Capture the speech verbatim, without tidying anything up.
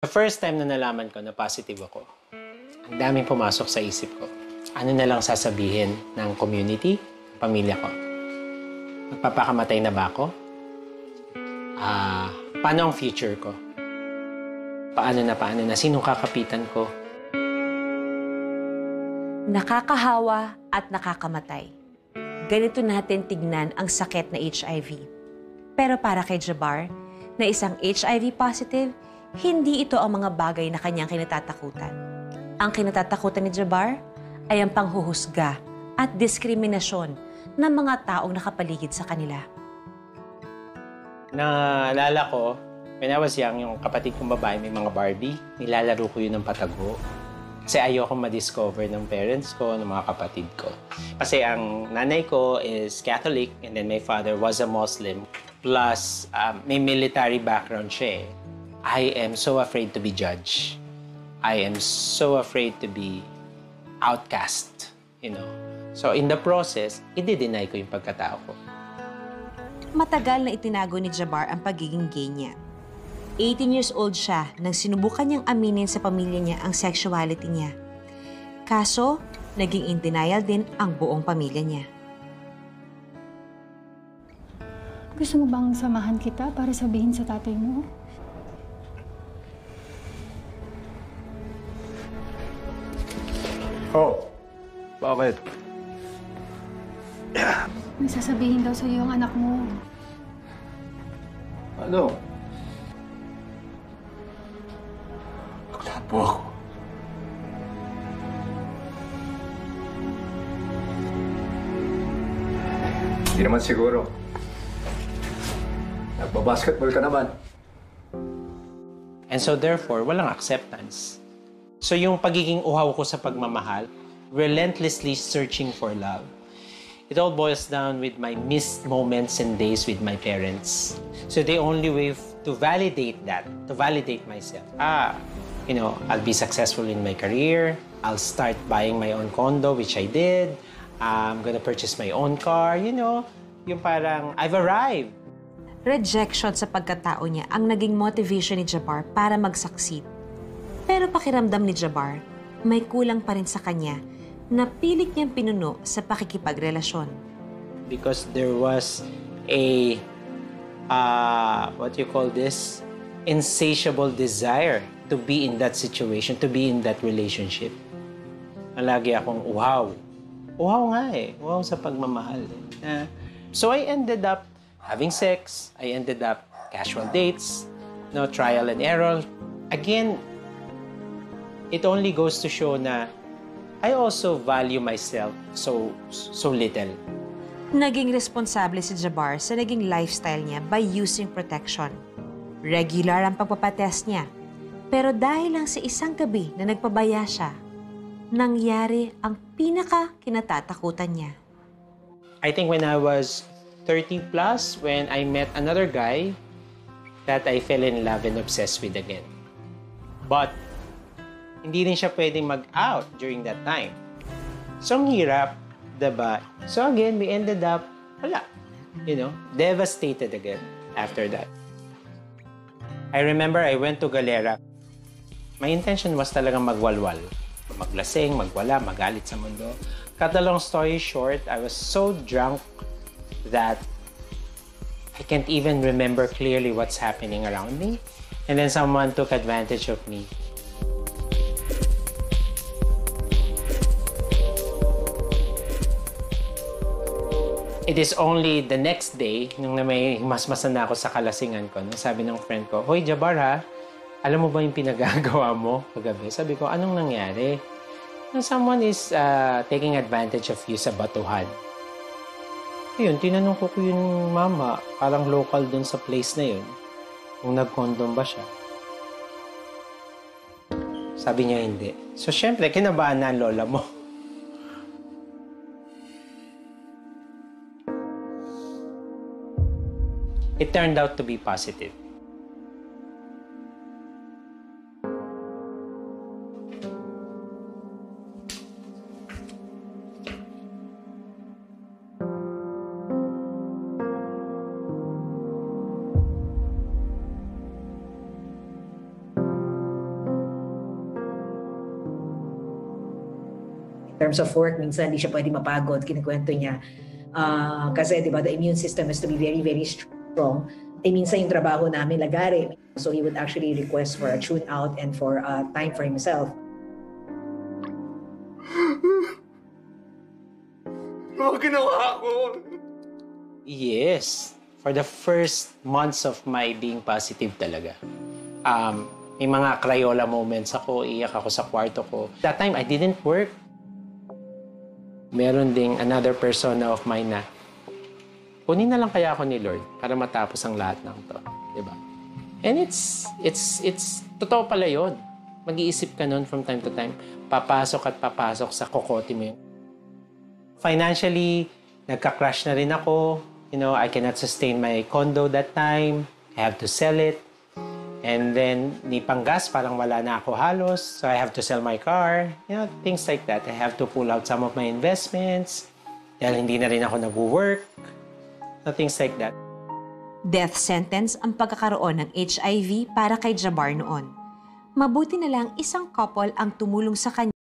The first time na nalaman ko na positive ako, ang daming pumasok sa isip ko. Ano na lang sasabihin ng community, ng pamilya ko? Magpapakamatay na ba ako? Ah, paano ang future ko? Paano na paano na? Sinong kakapitan ko? Nakakahawa at nakakamatay. Ganito natin tignan ang sakit na H I V. Pero para kay Jabar, na isang H I V positive, hindi ito ang mga bagay na kanyang kinatatakutan. Ang kinatatakutan ni Jabar ay ang panghuhusga at diskriminasyon ng mga taong nakapaligid sa kanila. Naalala ko, when I was young, yung kapatid kong babae may mga Barbie, nilalaro ko yun ng patago. Kasi ayoko ma-discover ng parents ko, ng mga kapatid ko. Kasi ang nanay ko is Catholic and then my father was a Muslim. Plus, um, may military background siya eh. I am so afraid to be judged. I am so afraid to be outcast, you know. So in the process, i-deny ko yung pagkatao ko. Matagal na itinago ni Jabar ang pagiging gay niya. eighteen years old siya nang sinubukan niyang aminin sa pamilya niya ang sexuality niya. Kaso, naging in denial din ang buong pamilya niya. Gusto mo bang samahan kita para sabihin sa tatay mo? Oh, bakit? May sasabihin daw sa'yo ang anak mo. Ano? Bakla po ako. Hindi naman siguro. Nagbabasketball ka naman. And so therefore, walang acceptance. So yung pagiging uhaw ko sa pagmamahal, relentlessly searching for love, it all boils down with my missed moments and days with my parents. So the only way to validate that, to validate myself, ah, you know, I'll be successful in my career, I'll start buying my own condo, which I did, I'm gonna purchase my own car, you know, yung parang I've arrived. Rejection sa pagkatao niya ang naging motivation ni Jabar para mag-succeed. Pero pakiramdam ni Jabar, may kulang pa rin sa kanya na pilit niyang pinuno sa pakikipagrelasyon. Because there was a, uh, what you call this, insatiable desire to be in that situation, to be in that relationship. Lagi akong uhaw. Uhaw nga eh. Uhaw sa pagmamahal. Eh. Uh, so I ended up having sex. I ended up casual dates, no trial and error. Again, it only goes to show na I also value myself so so little. Naging responsable si Jabar sa naging lifestyle niya by using protection. Regular ang pagpapatest niya. Pero dahil lang sa isang gabi na nagpabaya siya, nangyari ang pinaka-kinatatakutan niya. I think when I was thirty plus, when I met another guy that I fell in love and obsessed with again. But hindi rin siya pwedeng mag-out during that time. So, ang hirap, diba? So, again, we ended up, wala. You know, devastated again after that. I remember I went to Galera. My intention was talagang magwalwal. Maglasing, magwala, magalit sa mundo. Cut the long story short, I was so drunk that I can't even remember clearly what's happening around me. And then someone took advantage of me. It is only the next day, nung may mas-masan na ako sa kalasingan ko, nung sabi ng friend ko, "Hoy, Jabar ha, alam mo ba yung pinagagawa mo kagabi?" Sabi ko, "Anong nangyari?" Nung someone is uh, taking advantage of you sa batuhan. Ayun, tinanong ko ko yung mama, parang local dun sa place na yun, kung nag-condom ba siya. Sabi niya hindi. So syempre, kinabahan na ang lola mo. It turned out to be positive. terms of work, minsan hindi siya pwede mapagod, kinikwento niya. Uh, kasi diba, the immune system has to be very, very strong. Eh, minsan yung trabaho namin, lagari. So he would actually request for a tune-out and for uh, time for himself. Ano ginawa ko? Yes. For the first months of my being positive talaga. Um, may mga Crayola moments ako, iyak ako sa kwarto ko. That time, I didn't work. Meron ding another persona of mine na, kunin na lang kaya ako ni Lord para matapos ang lahat ng to. Diba? And it's, it's, it's, totoo pala yun. Mag-iisip ka nun from time to time. Papasok at papasok sa kokote mo. Financially, nagka-crash na rin ako. You know, I cannot sustain my condo that time. I have to sell it. And then, ni panggas, parang wala na ako halos. So I have to sell my car. You know, things like that. I have to pull out some of my investments. Dahil hindi na rin ako nag-work. So things like that. Death sentence ang pagkakaroon ng H I V para kay Jabar noon. Mabuti na lang isang couple ang tumulong sa kanya.